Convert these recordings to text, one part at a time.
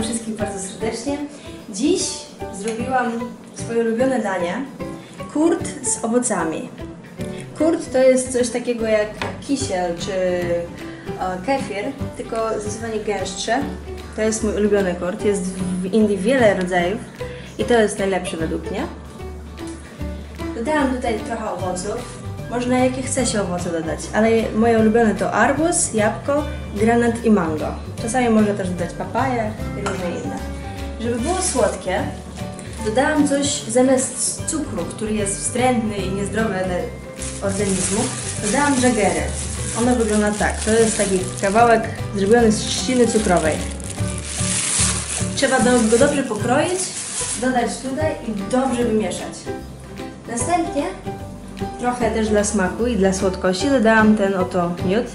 Witam wszystkich bardzo serdecznie. Dziś zrobiłam swoje ulubione danie. Kurt z owocami. Kurt to jest coś takiego jak kisiel czy kefir, tylko zdecydowanie gęstsze. To jest mój ulubiony kurt. Jest w Indii wiele rodzajów i to jest najlepszy według mnie. Dodałam tutaj trochę owoców. Można jakie chce się owoce dodać, ale moje ulubione to arbuz, jabłko, granat i mango. Czasami można też dodać papaję i różne inne. Żeby było słodkie, dodałam coś zamiast cukru, który jest wstrętny i niezdrowy dla organizmu, dodałam jagery. Ono wygląda tak. To jest taki kawałek zrobiony z trzciny cukrowej. Trzeba go dobrze pokroić, dodać tutaj i dobrze wymieszać. Następnie trochę też dla smaku i dla słodkości dodałam ten oto miód,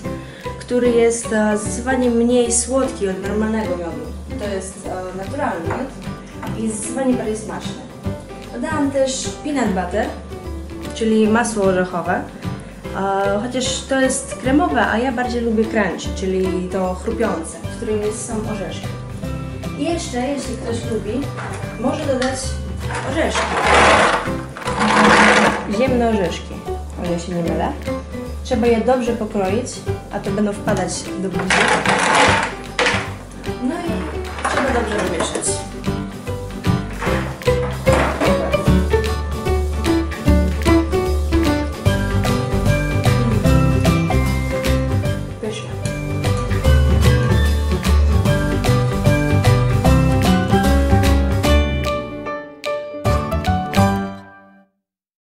który jest zdecydowanie mniej słodki od normalnego miodu. To jest naturalny miód i zdecydowanie bardziej smaczny. Dodałam też peanut butter, czyli masło orzechowe, chociaż to jest kremowe, a ja bardziej lubię crunchy, czyli to chrupiące, w którym są orzeszki. I jeszcze, jeśli ktoś lubi, może dodać orzeszki. Ziemne orzeszki, o ile się nie mylę. Trzeba je dobrze pokroić, a to będą wpadać do buzi. No i trzeba dobrze wymieszać.